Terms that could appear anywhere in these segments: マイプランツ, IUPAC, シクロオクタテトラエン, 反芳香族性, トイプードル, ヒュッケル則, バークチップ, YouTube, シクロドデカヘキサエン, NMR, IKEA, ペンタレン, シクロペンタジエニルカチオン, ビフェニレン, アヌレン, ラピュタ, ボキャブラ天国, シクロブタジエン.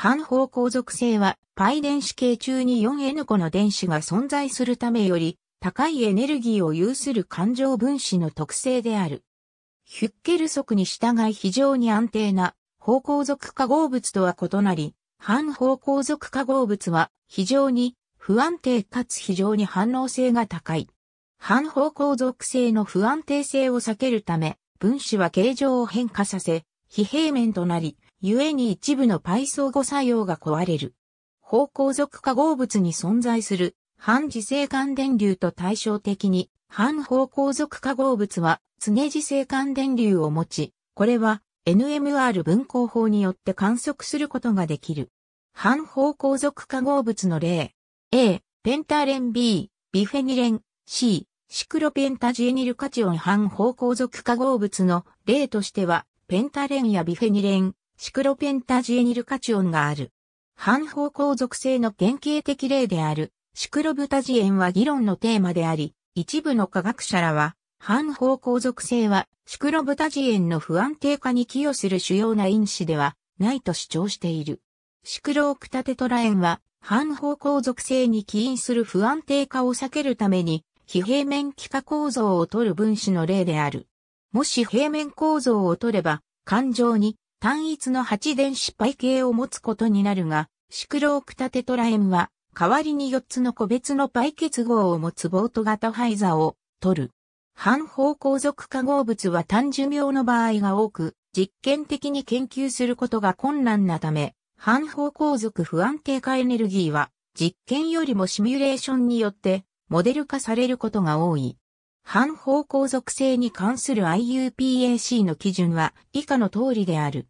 半方向属性は、π電子系中に 4N 個の電子が存在するためより、高いエネルギーを有する環状分子の特性である。ヒュッケル則に従い非常に安定な方向属化合物とは異なり、半方向属化合物は非常に不安定かつ非常に反応性が高い。半方向属性の不安定性を避けるため、分子は形状を変化させ、非平面となり、故に一部のπ相互作用が壊れる。方向属化合物に存在する半磁性間電流と対照的に、半方向属化合物は常磁性間電流を持ち、これは NMR 分光法によって観測することができる。半方向属化合物の例 A、ペンタレン B、ビフェニレン C、シクロペンタジエニルカチオン半方向属化合物の例としては、ペンタレンやビフェニレン、シクロペンタジエニルカチオンがある。半方向属性の典型的例であるシクロブタジエンは議論のテーマであり、一部の科学者らは、半方向属性はシクロブタジエンの不安定化に寄与する主要な因子ではないと主張している。シクロオクタテトラエンは半方向属性に起因する不安定化を避けるために非平面幾何構造を取る分子の例である。もし平面構造を取れば、環状に単一の8電子π系を持つことになるが、シクロオクタテトラエンは、代わりに4つの個別のπ結合を持つボート型配座を取る。半方向属化合物は単寿命の場合が多く、実験的に研究することが困難なため、半方向属不安定化エネルギーは、実験よりもシミュレーションによって、モデル化されることが多い。半方向属性に関する IUPAC の基準は以下の通りである。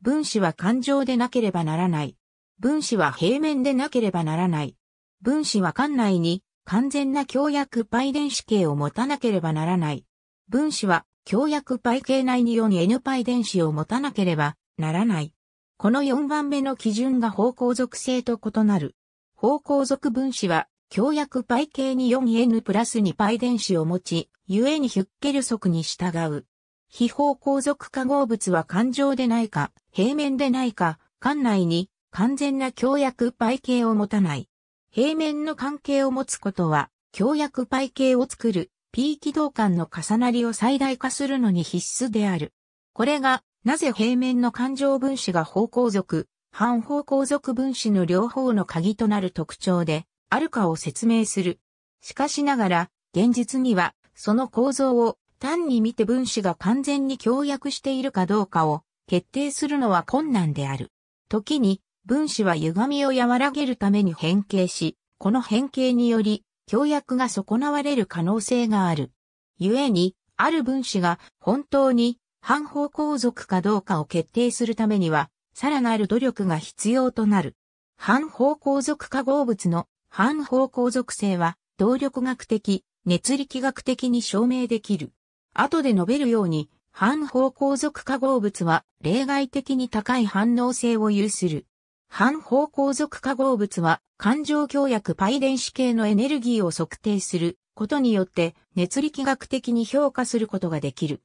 分子は環状でなければならない。分子は平面でなければならない。分子は間内に完全な強弱π電子系を持たなければならない。分子は強弱π系内に 4Nπ 電子を持たなければならない。この4番目の基準が方向属性と異なる。方向属分子は強弱π系に 4N+2π 電子を持ち、故にヒュッケル則に従う。非方向属化合物は環状でないか、平面でないか、間内に完全な強弱π系を持たない。平面の関係を持つことは、強弱π系を作る p 軌道間の重なりを最大化するのに必須である。これが、なぜ平面の環状分子が方向属、半方向属分子の両方の鍵となる特徴で、あるかを説明する。しかしながら、現実には、その構造を単に見て分子が完全に協約しているかどうかを決定するのは困難である。時に、分子は歪みを和らげるために変形し、この変形により、協約が損なわれる可能性がある。故に、ある分子が本当に半方向属かどうかを決定するためには、さらなる努力が必要となる。半方向属化合物の半方向属性は、動力学的、熱力学的に証明できる。後で述べるように、半方向属化合物は、例外的に高い反応性を有する。半方向属化合物は、環状強弱π電子系のエネルギーを測定することによって、熱力学的に評価することができる。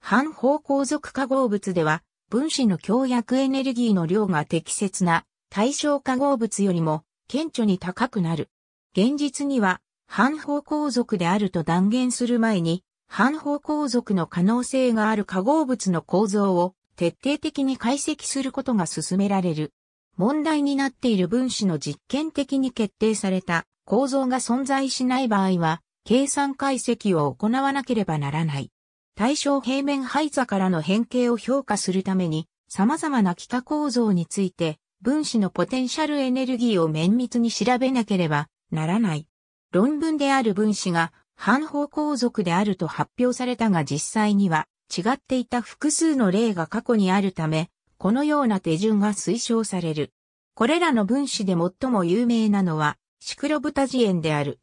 半方向属化合物では、分子の強弱エネルギーの量が適切な対象化合物よりも、顕著に高くなる。現実には、半方向属であると断言する前に、半方向属の可能性がある化合物の構造を徹底的に解析することが進められる。問題になっている分子の実験的に決定された構造が存在しない場合は、計算解析を行わなければならない。対称平面配座からの変形を評価するために、様々な幾何構造について、分子のポテンシャルエネルギーを綿密に調べなければならない。論文である分子が半方向属であると発表されたが実際には違っていた複数の例が過去にあるため、このような手順が推奨される。これらの分子で最も有名なのはシクロブタジエンである。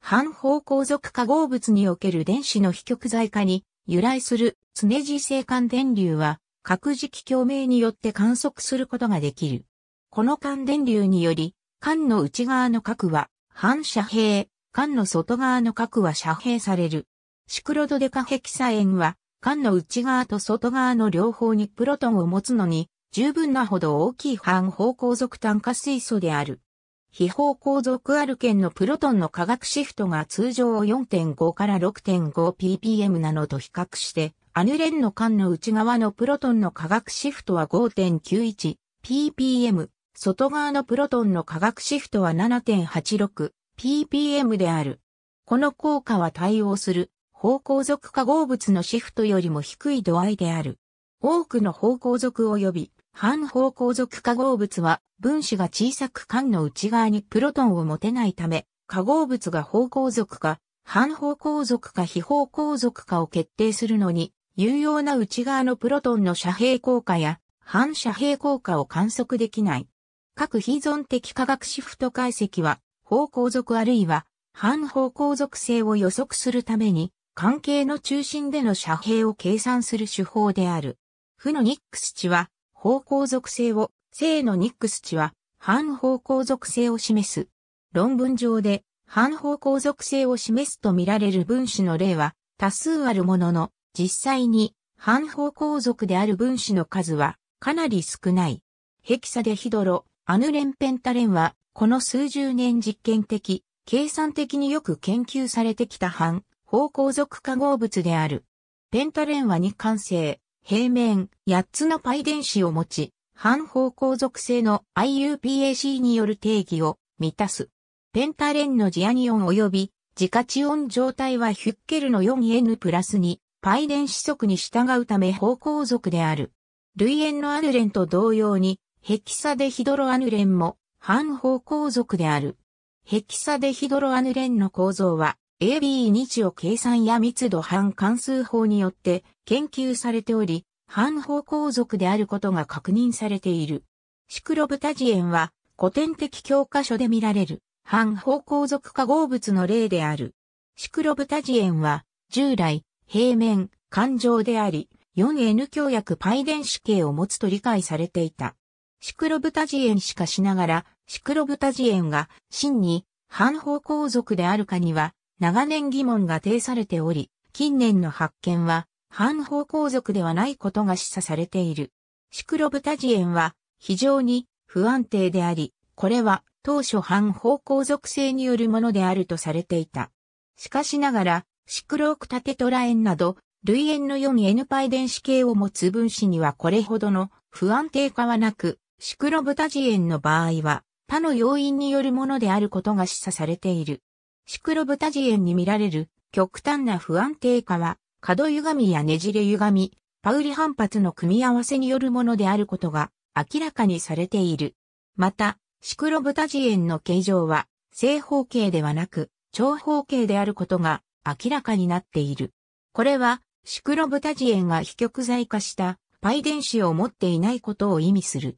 半方向属化合物における電子の非極在化に由来する常磁性間電流は各磁気共鳴によって観測することができる。この間電流により、間の内側の角は半遮蔽、間の外側の角は遮蔽される。シクロドデカヘキサエンは、間の内側と外側の両方にプロトンを持つのに、十分なほど大きい半方向属炭化水素である。非方向属アルケンのプロトンの化学シフトが通常を 4.5 から 6.5ppm なのと比較して、アヌレンの管の内側のプロトンの化学シフトは 5.91ppm、外側のプロトンの化学シフトは 7.86ppm である。この効果は対応する方向属化合物のシフトよりも低い度合いである。多くの方向属及び半方向属化合物は分子が小さく管の内側にプロトンを持てないため、化合物が方向属か半方向属か非方向属かを決定するのに有用な内側のプロトンの遮蔽効果や反遮蔽効果を観測できない。各非依存的化学シフト解析は方向属あるいは半方向属性を予測するために関係の中心での遮蔽を計算する手法である。負のニックス値は方向属性を、正のニックス値は半方向属性を示す。論文上で半方向属性を示すと見られる分子の例は多数あるものの、実際に半方向属である分子の数はかなり少ない。ヘキサデヒドロ、アヌレンペンタレンはこの数十年実験的、計算的によく研究されてきた半方向属化合物である。ペンタレンは2環性、平面8つのπ電子を持ち、半方向属性の IUPAC による定義を満たす。ペンタレンのジアニオン及び自家チオン状態はヒュッケルの 4N+2 π電子則に従うため方向属である。類塩のアヌレンと同様に、ヘキサデヒドロアヌレンも半方向属である。ヘキサデヒドロアヌレンの構造は AB 日を計算や密度半関数法によって研究されており、半方向属であることが確認されている。シクロブタジエンは古典的教科書で見られる半方向属化合物の例である。シクロブタジエンは従来平面環状であり 4N 強弱π電子系を持つと理解されていた。シクロブタジエンしかしながら、シクロブタジエンが真に半方向属であるかには長年疑問が呈されており、近年の発見は半方向属ではないことが示唆されている。シクロブタジエンは非常に不安定であり、これは当初半方向属性によるものであるとされていた。しかしながら、シクロオクタテトラ塩など、類塩の 4N π 電子系を持つ分子にはこれほどの不安定化はなく、シクロブタジエンの場合は他の要因によるものであることが示唆されている。シクロブタジエンに見られる極端な不安定化は角歪みやねじれ歪み、パウリ反発の組み合わせによるものであることが明らかにされている。また、シクロブタジエンの形状は正方形ではなく長方形であることが明らかになっている。これはシクロブタジエンが非極材化したπ電子を持っていないことを意味する。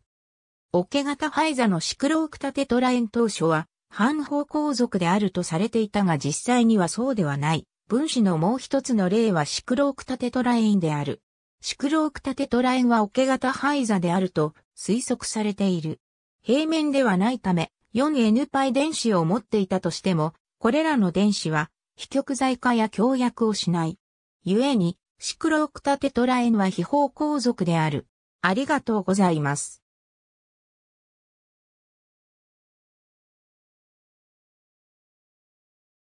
オケ型ファイザのシクロオクタテトラ塩当初は半方向属であるとされていたが実際にはそうではない。分子のもう一つの例はシクロオクタテトラ塩である。シクロオクタテトラ塩はオケ型ファイザであると推測されている。平面ではないため 4N π 電子を持っていたとしても、これらの電子は非極材化や協約をしない。故にシクロオクタテトラ塩は非方向属である。ありがとうございます。